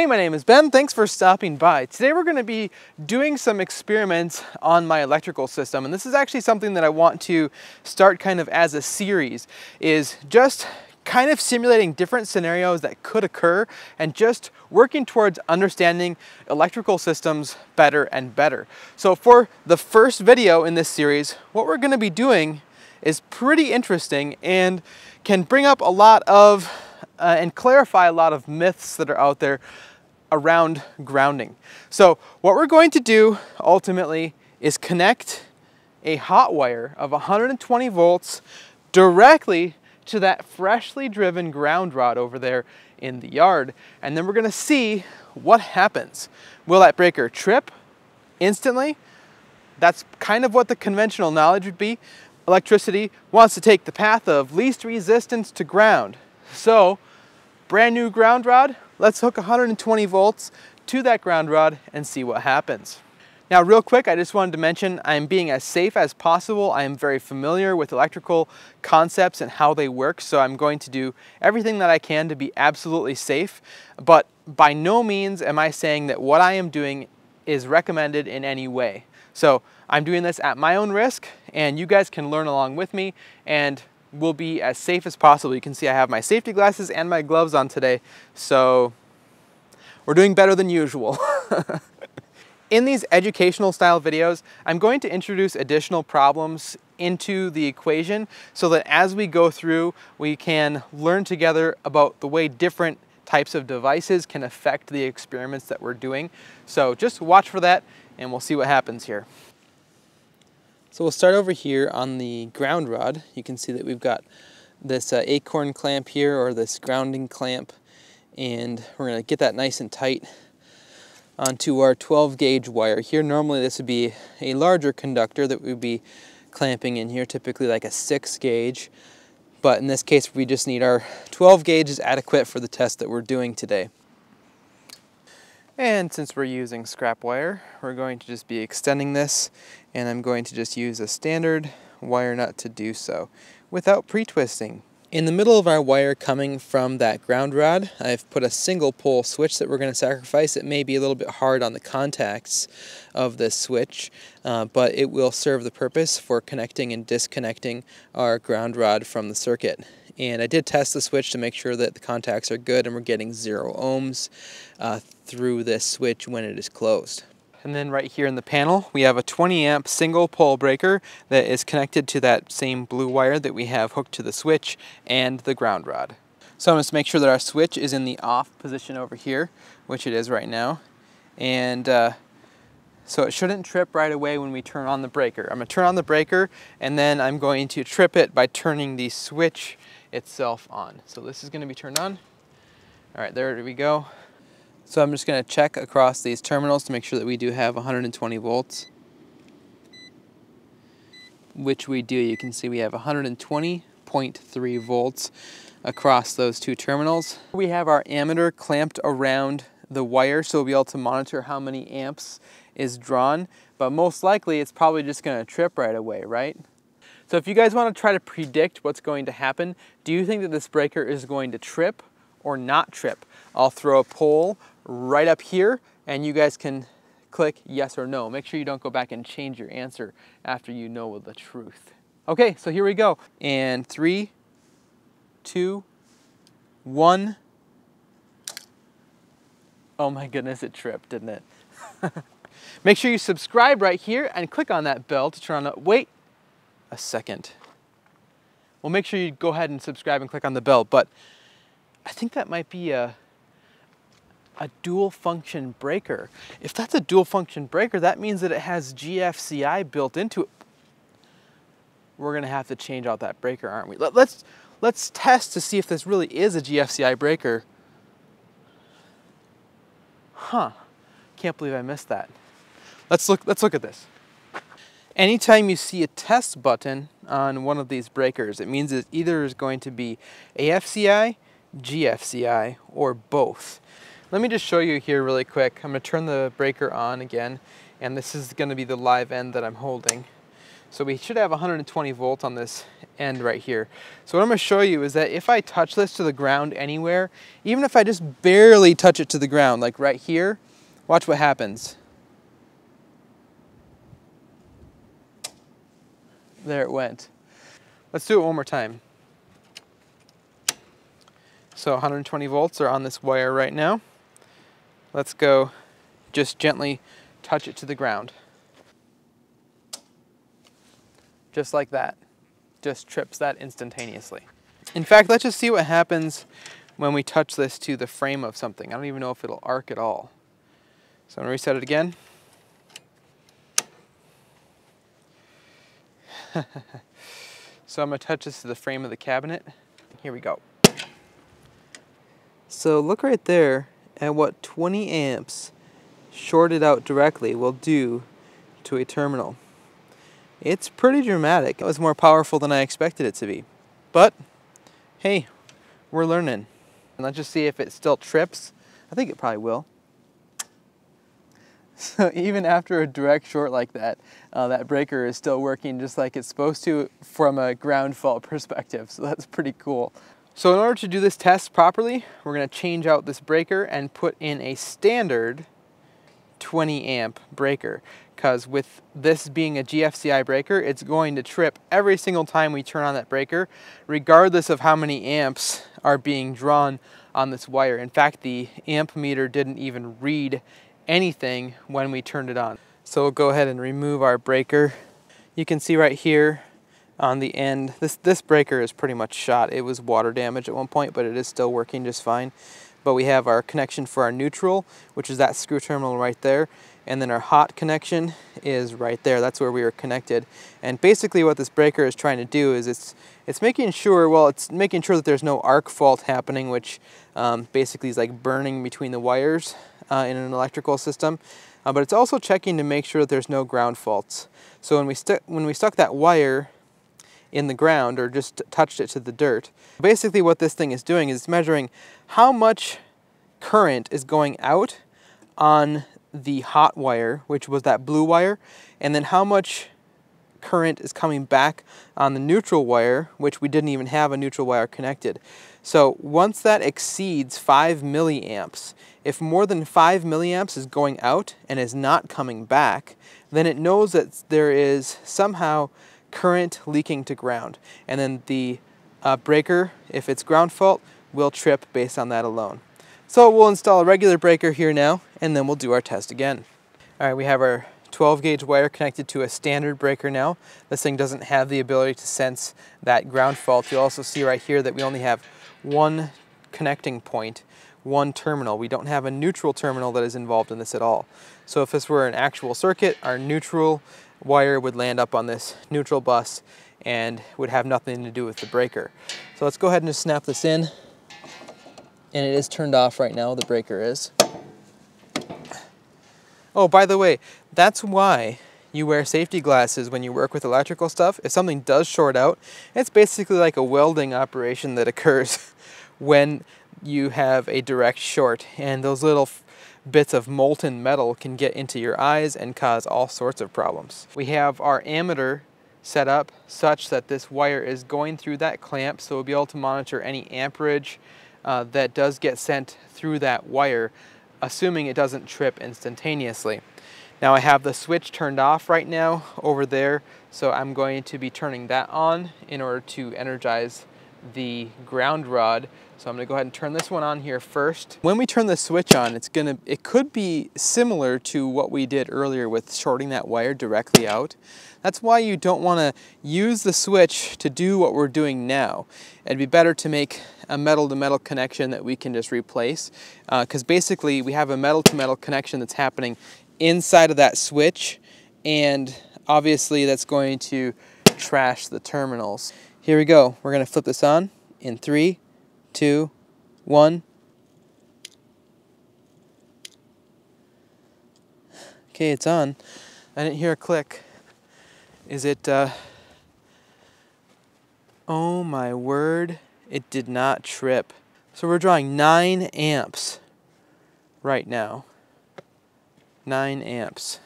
Hey, my name is Ben, thanks for stopping by. Today we're gonna be doing some experiments on my electrical system, and this is actually something that I want to start kind of as a series, is just kind of simulating different scenarios that could occur and just working towards understanding electrical systems better and better. So for the first video in this series, what we're gonna be doing is pretty interesting and can bring up a lot of and clarify a lot of myths that are out there around grounding. So what we're going to do ultimately is connect a hot wire of 120 volts directly to that freshly driven ground rod over there in the yard. And then we're gonna see what happens. Will that breaker trip instantly? That's kind of what the conventional knowledge would be. Electricity wants to take the path of least resistance to ground. So, brand new ground rod, let's hook 120 volts to that ground rod and see what happens. Now real quick, I just wanted to mention I'm being as safe as possible. I am very familiar with electrical concepts and how they work, so I'm going to do everything that I can to be absolutely safe, but by no means am I saying that what I am doing is recommended in any way. So I'm doing this at my own risk, and you guys can learn along with me and will be as safe as possible. You can see I have my safety glasses and my gloves on today, so we're doing better than usual. In these educational style videos, I'm going to introduce additional problems into the equation so that as we go through, we can learn together about the way different types of devices can affect the experiments that we're doing. So just watch for that and we'll see what happens here. So we'll start over here on the ground rod. You can see that we've got this acorn clamp here, or this grounding clamp, and we're gonna get that nice and tight onto our 12 gauge wire here. Normally this would be a larger conductor that we'd be clamping in here, typically like a 6 gauge, but in this case we just need our 12 gauge is adequate for the test that we're doing today. And since we're using scrap wire, we're going to just be extending this, and I'm going to just use a standard wire nut to do so without pre-twisting. In the middle of our wire coming from that ground rod, I've put a single pole switch that we're going to sacrifice. It may be a little bit hard on the contacts of this switch, but it will serve the purpose for connecting and disconnecting our ground rod from the circuit. And I did test the switch to make sure that the contacts are good and we're getting 0 ohms through this switch when it is closed. And then right here in the panel, we have a 20 amp single pole breaker that is connected to that same blue wire that we have hooked to the switch and the ground rod. So I'm just make sure that our switch is in the off position over here, which it is right now. And so it shouldn't trip right away when we turn on the breaker. I'm gonna turn on the breaker and then I'm going to trip it by turning the switch itself on. So this is gonna be turned on. All right, there we go. So I'm just gonna check across these terminals to make sure that we do have 120 volts, which we do. You can see we have 120.3 volts across those two terminals. We have our ammeter clamped around the wire, so we'll be able to monitor how many amps is drawn, but most likely it's probably just gonna trip right away, right? So if you guys wanna try to predict what's going to happen, do you think that this breaker is going to trip or not trip? I'll throw a poll right up here and you guys can click yes or no. Make sure you don't go back and change your answer after you know the truth. Okay, so here we go. And 3, 2, 1. Oh my goodness, it tripped, didn't it? Make sure you subscribe right here and click on that bell to turn on, wait a second. Well, make sure you go ahead and subscribe and click on the bell, but I think that might be a dual function breaker. If that's a dual function breaker, that means that it has GFCI built into it. We're gonna have to change out that breaker, aren't we? Let's test to see if this really is a GFCI breaker. Huh, can't believe I missed that. Let's look at this. Anytime you see a test button on one of these breakers, it means it either is going to be AFCI, GFCI, or both. Let me just show you here really quick. I'm going to turn the breaker on again, and this is going to be the live end that I'm holding. So we should have 120 volts on this end right here. So what I'm going to show you is that if I touch this to the ground anywhere, even if I just barely touch it to the ground, like right here, watch what happens. There it went. Let's do it one more time. So 120 volts are on this wire right now. Let's go just gently touch it to the ground. Just like that. Just trips that instantaneously. In fact, let's just see what happens when we touch this to the frame of something. I don't even know if it'll arc at all. So I'm gonna reset it again. So I'm gonna touch this to the frame of the cabinet. Here we go. So look right there at what 20 amps shorted out directly will do to a terminal. It's pretty dramatic. It was more powerful than I expected it to be. But hey, we're learning. And let's just see if it still trips. I think it probably will. So even after a direct short like that, that breaker is still working just like it's supposed to from a ground fault perspective. So that's pretty cool. So in order to do this test properly, we're going to change out this breaker and put in a standard 20 amp breaker, because with this being a GFCI breaker, it's going to trip every single time we turn on that breaker, regardless of how many amps are being drawn on this wire. In fact, the amp meter didn't even read anything when we turned it on. So we'll go ahead and remove our breaker. You can see right here on the end, this breaker is pretty much shot. It was water damage at one point, but it is still working just fine. But we have our connection for our neutral, which is that screw terminal right there. And then our hot connection is right there. That's where we are connected. And basically what this breaker is trying to do is it's making sure, well, it's making sure that there's no arc fault happening, which basically is like burning between the wires in an electrical system. But it's also checking to make sure that there's no ground faults. So when we stuck that wire in the ground or just touched it to the dirt. Basically what this thing is doing is measuring how much current is going out on the hot wire, which was that blue wire, and then how much current is coming back on the neutral wire, which we didn't even have a neutral wire connected. So once that exceeds 5 milliamps, if more than 5 milliamps is going out and is not coming back, then it knows that there is somehow current leaking to ground, and then the breaker, if it's ground fault, will trip based on that alone. So we'll install a regular breaker here now, and then we'll do our test again. All right, we have our 12 gauge wire connected to a standard breaker now. This thing doesn't have the ability to sense that ground fault. You'll also see right here that we only have one connecting point, one terminal. We don't have a neutral terminal that is involved in this at all. So if this were an actual circuit, our neutral wire would land up on this neutral bus and would have nothing to do with the breaker. So let's go ahead and just snap this in. And it is turned off right now, the breaker is. Oh, by the way, that's why you wear safety glasses when you work with electrical stuff. If something does short out, it's basically like a welding operation that occurs when you have a direct short, and those little bits of molten metal can get into your eyes and cause all sorts of problems. We have our ammeter set up such that this wire is going through that clamp, so we'll be able to monitor any amperage that does get sent through that wire, assuming it doesn't trip instantaneously. Now I have the switch turned off right now over there, so I'm going to be turning that on in order to energize the ground rod. So I'm going to go ahead and turn this one on here first. When we turn the switch on, it could be similar to what we did earlier with shorting that wire directly out. That's why you don't want to use the switch to do what we're doing now. It'd be better to make a metal-to-metal connection that we can just replace, because basically we have a metal-to-metal connection that's happening inside of that switch, and obviously that's going to trash the terminals. Here we go. We're going to flip this on in 3, 2, 1. Okay, it's on. I didn't hear a click. Is it, oh my word, it did not trip. So we're drawing 9 amps right now. 9 amps.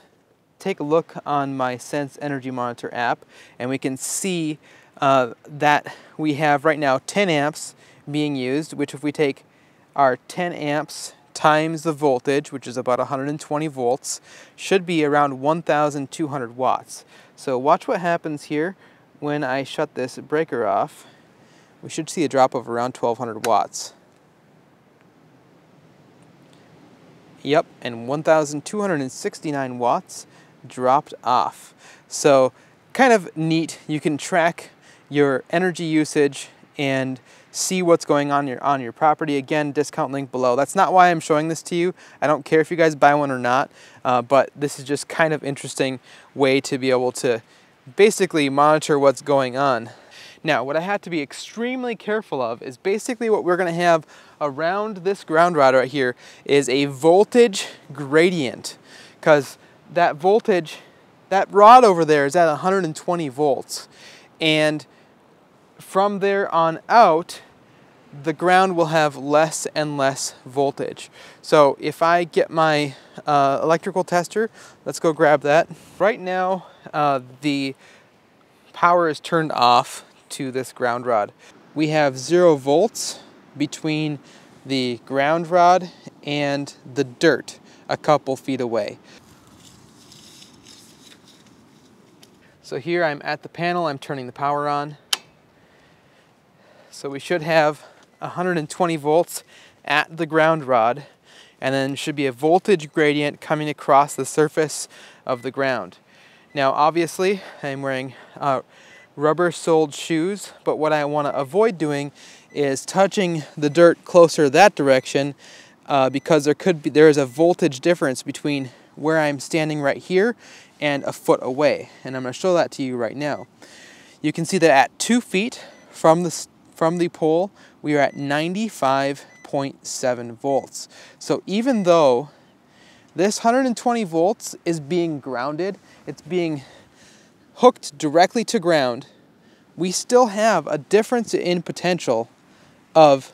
Take a look on my Sense energy monitor app, and we can see that we have right now 10 amps being used, which if we take our 10 amps times the voltage, which is about 120 volts, should be around 1,200 watts. So watch what happens here when I shut this breaker off. We should see a drop of around 1,200 watts. Yep, and 1,269 watts dropped off. So kind of neat. You can track your energy usage and see what's going on on your property. Again, discount link below. That's not why I'm showing this to you. I don't care if you guys buy one or not, but this is just kind of interesting way to be able to basically monitor what's going on. Now, what I had to be extremely careful of is basically what we're gonna have around this ground rod right here is a voltage gradient, because that voltage, that rod over there is at 120 volts. And from there on out, the ground will have less and less voltage. So if I get my electrical tester, let's go grab that. Right now, the power is turned off to this ground rod. We have 0 volts between the ground rod and the dirt a couple feet away. So here I'm at the panel, I'm turning the power on. So we should have 120 volts at the ground rod, and then should be a voltage gradient coming across the surface of the ground. Now obviously I'm wearing rubber-soled shoes, but what I want to avoid doing is touching the dirt closer that direction, because there is a voltage difference between where I'm standing right here and a foot away, and I'm going to show that to you right now. You can see that at 2 feet from the pole, we are at 95.7 volts. So even though this 120 volts is being grounded, it's being hooked directly to ground, we still have a difference in potential of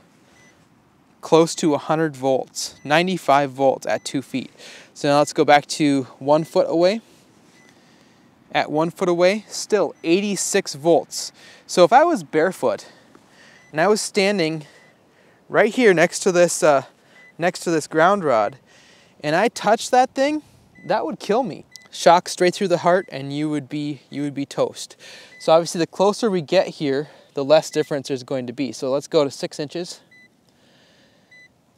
close to 100 volts, 95 volts at 2 feet. So now let's go back to 1 foot away. At 1 foot away, still 86 volts. So if I was barefoot and I was standing right here next to this ground rod and I touched that thing, that would kill me. Shock straight through the heart, and you would be toast. So obviously the closer we get here, the less difference there's going to be. So let's go to 6 inches.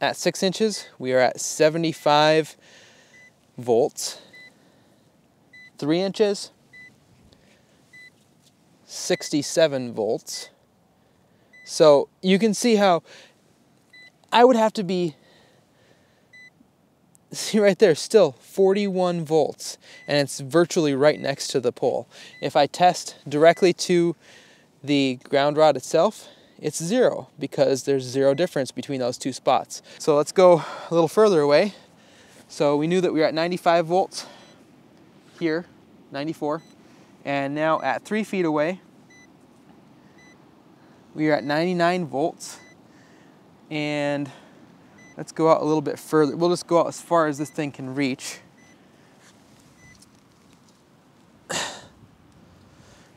At 6 inches, we are at 75 volts. 3 inches, 67 volts. So you can see how I would have to be, see right there, still 41 volts, and it's virtually right next to the pole. If I test directly to the ground rod itself, it's 0 because there's 0 difference between those two spots. So let's go a little further away. So we knew that we were at 95 volts here, 94, and now at 3 feet away, we are at 99 volts, and let's go out a little bit further. We'll just go out as far as this thing can reach,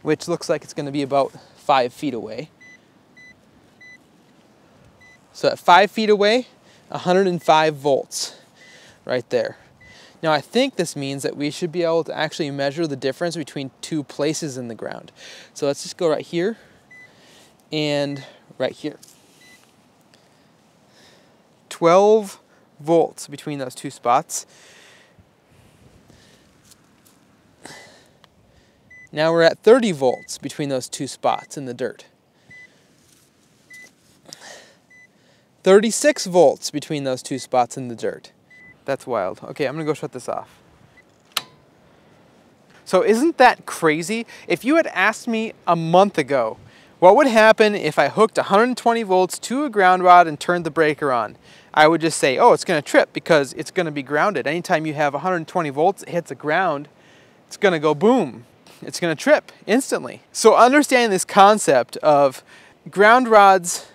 which looks like it's going to be about 5 feet away. So at 5 feet away, 105 volts right there. Now I think this means that we should be able to actually measure the difference between two places in the ground. So let's just go right here and right here. 12 volts between those two spots. Now we're at 30 volts between those two spots in the dirt. 36 volts between those two spots in the dirt. That's wild. Okay, I'm gonna go shut this off. So isn't that crazy? If you had asked me a month ago, what would happen if I hooked 120 volts to a ground rod and turned the breaker on? I would just say, oh, it's going to trip because it's going to be grounded. Anytime you have 120 volts, it hits the ground, it's going to go boom. It's going to trip instantly. So understanding this concept of ground rods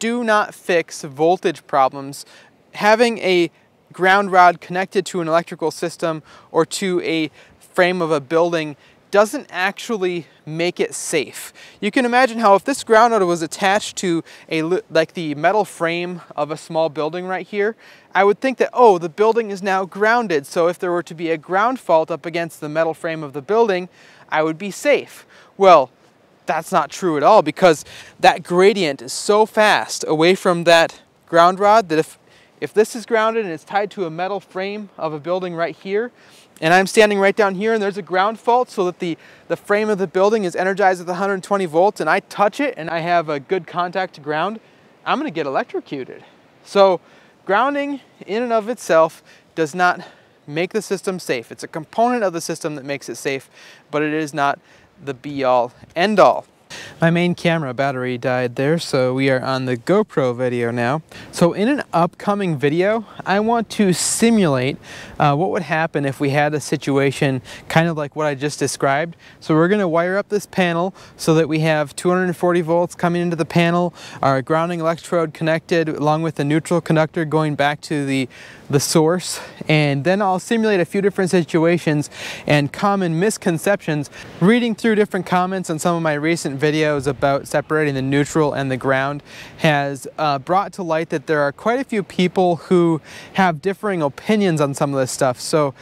do not fix voltage problems, having a ground rod connected to an electrical system or to a frame of a building doesn't actually make it safe. You can imagine how if this groundnut was attached to the metal frame of a small building right here, I would think that, oh, the building is now grounded. So if there were to be a ground fault up against the metal frame of the building, I would be safe. Well, that's not true at all, because that gradient is so fast away from that ground rod that if this is grounded and it's tied to a metal frame of a building right here, and I'm standing right down here and there's a ground fault so that the frame of the building is energized with 120 volts and I touch it and I have a good contact to ground, I'm gonna get electrocuted. So grounding in and of itself does not make the system safe. It's a component of the system that makes it safe, but it is not the be all end all. My main camera battery died there, so we are on the GoPro video now. So in an upcoming video, I want to simulate what would happen if we had a situation kind of like what I just described. So we're going to wire up this panel so that we have 240 volts coming into the panel, our grounding electrode connected along with the neutral conductor going back to the source, and then I'll simulate a few different situations and common misconceptions, reading through different comments on some of my recent videos about separating the neutral and the ground has brought to light that there are quite a few people who have differing opinions on some of this stuff. So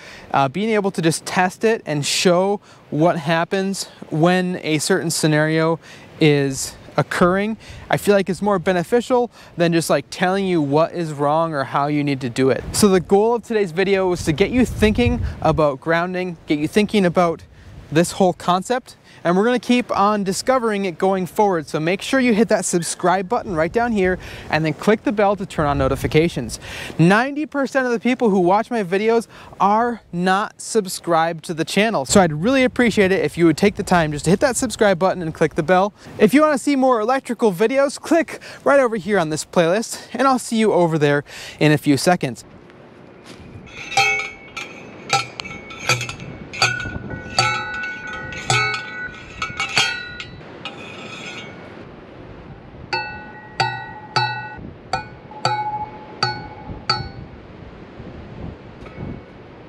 being able to just test it and show what happens when a certain scenario is occurring, I feel like it's more beneficial than just like telling you what is wrong or how you need to do it. So the goal of today's video was to get you thinking about grounding, get you thinking about this whole concept, and we're going to keep on discovering it going forward. So make sure you hit that subscribe button right down here and then click the bell to turn on notifications. 90% of the people who watch my videos are not subscribed to the channel. So I'd really appreciate it if you would take the time just to hit that subscribe button and click the bell. If you want to see more electrical videos, click right over here on this playlist, and I'll see you over there in a few seconds.